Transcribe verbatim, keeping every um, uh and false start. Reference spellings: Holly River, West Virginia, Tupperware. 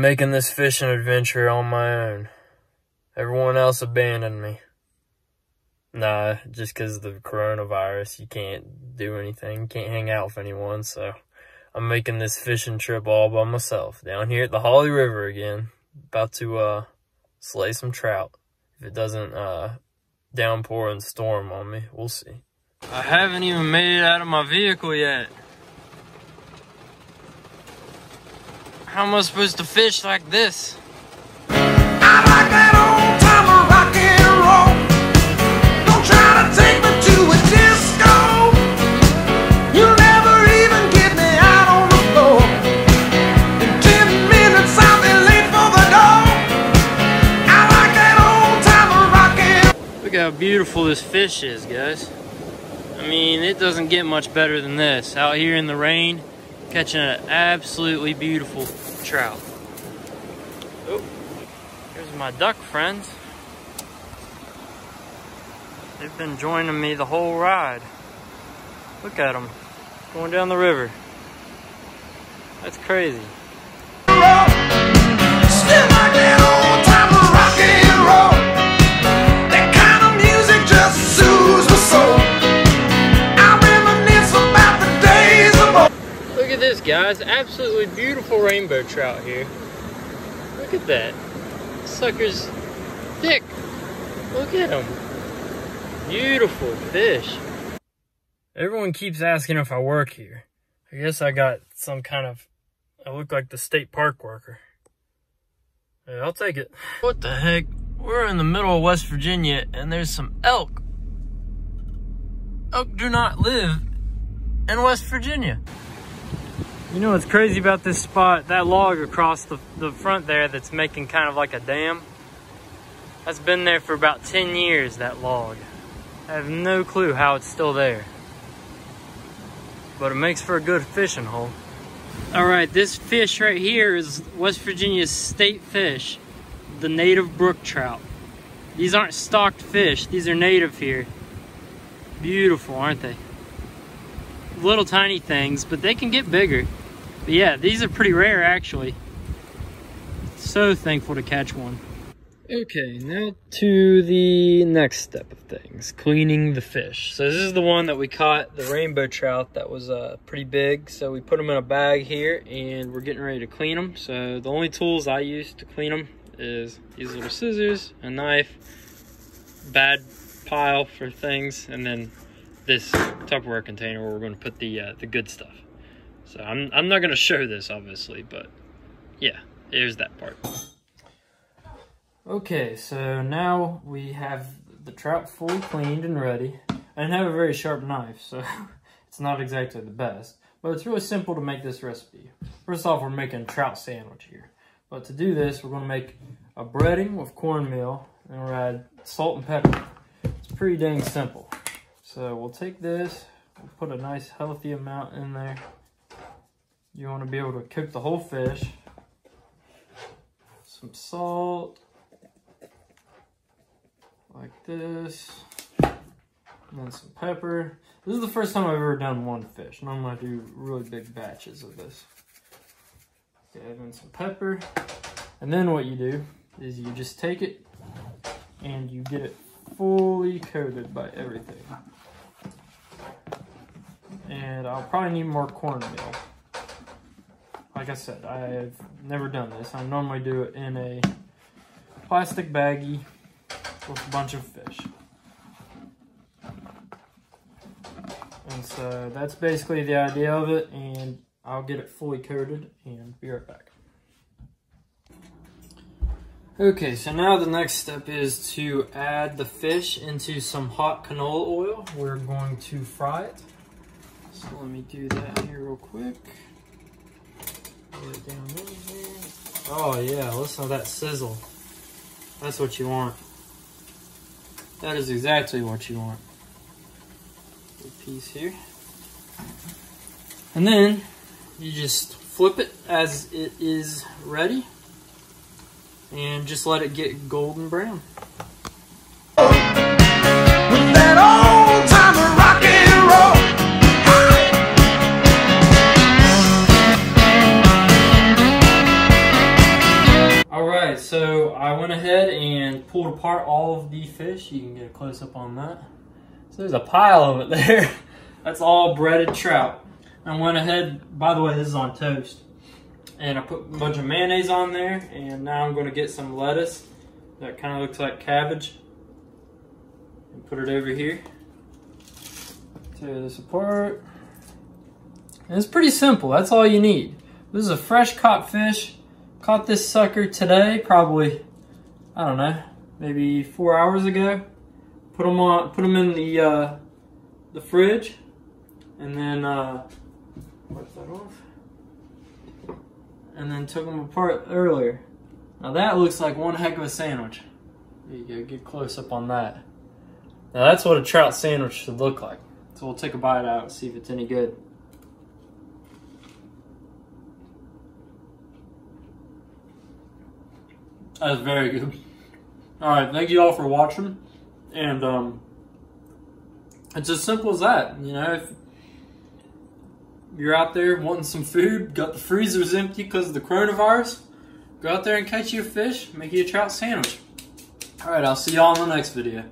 I'm making this fishing adventure on my own. Everyone else abandoned me. Nah, just because of the coronavirus, you can't do anything. You can't hang out with anyone, so I'm making this fishing trip all by myself. Down here at the Holly River again. About to uh, slay some trout. If it doesn't uh, downpour and storm on me, we'll see. I haven't even made it out of my vehicle yet. How am I supposed to fish like this? Look how beautiful this fish is, guys. I mean, it doesn't get much better than this. Out here in the rain, catching an absolutely beautiful trout. Oh, here's my duck friends. They've been joining me the whole ride. Look at them, going down the river. That's crazy. Guys, absolutely beautiful rainbow trout here. Look at that. This sucker's thick. Look at him. Beautiful fish. Everyone keeps asking if I work here. I guess I got some kind of, I look like the state park worker. Yeah, I'll take it. What the heck? We're in the middle of West Virginia and there's some elk. Elk do not live in West Virginia. You know what's crazy about this spot? That log across the, the front there that's making kind of like a dam. That's been there for about ten years, that log. I have no clue how it's still there. But it makes for a good fishing hole. All right, this fish right here is West Virginia's state fish, the native brook trout. These aren't stocked fish, these are native here. Beautiful, aren't they? Little tiny things, but they can get bigger. But yeah, these are pretty rare actually. So thankful to catch one. Okay, now to the next step of things, cleaning the fish. So this is the one that we caught, the rainbow trout that was uh, pretty big. So we put them in a bag here and we're getting ready to clean them. So the only tools I use to clean them is these little scissors, a knife, bad pile for things, and then this Tupperware container where we're going to put the uh, the good stuff. So I'm, I'm not going to show this obviously, but yeah, here's that part. Okay, so now we have the trout fully cleaned and ready. I didn't have a very sharp knife, so it's not exactly the best, but it's really simple to make this recipe. First off, we're making trout sandwich here, but to do this we're going to make a breading with cornmeal and we'll add salt and pepper. It's pretty dang simple. So we'll take this, we'll put a nice healthy amount in there. You want to be able to cook the whole fish. Some salt, like this, and then some pepper. This is the first time I've ever done one fish. Normally I do really big batches of this. Okay, add in some pepper. And then what you do is you just take it and you get it fully coated by everything. And I'll probably need more cornmeal. Like I said, I've never done this. I normally do it in a plastic baggie with a bunch of fish. And so that's basically the idea of it, and I'll get it fully coated and be right back. Okay, so now the next step is to add the fish into some hot canola oil. We're going to fry it. So let me do that here real quick. Put it down in here. Oh yeah, listen to that sizzle. That's what you want. That is exactly what you want. A piece here. And then you just flip it as it is ready. And just let it get golden brown. So I went ahead and pulled apart all of the fish. You can get a close up on that. So there's a pile of it there. That's all breaded trout. I went ahead, by the way, this is on toast. And I put a bunch of mayonnaise on there, and now I'm gonna get some lettuce that kind of looks like cabbage and put it over here. Tear this apart. And it's pretty simple, that's all you need. This is a fresh caught fish. Caught this sucker today, probably, I don't know, maybe four hours ago. Put them on, put them in the uh, the fridge, and then uh, wipe that off. And then took them apart earlier. Now that looks like one heck of a sandwich. There you go, get close up on that. Now that's what a trout sandwich should look like. So we'll take a bite out and see if it's any good. That was very good. Alright, thank you all for watching. And um, it's as simple as that. You know, if you're out there wanting some food, got the freezers empty because of the coronavirus, go out there and catch you a fish, make you a trout sandwich. Alright, I'll see y'all in the next video.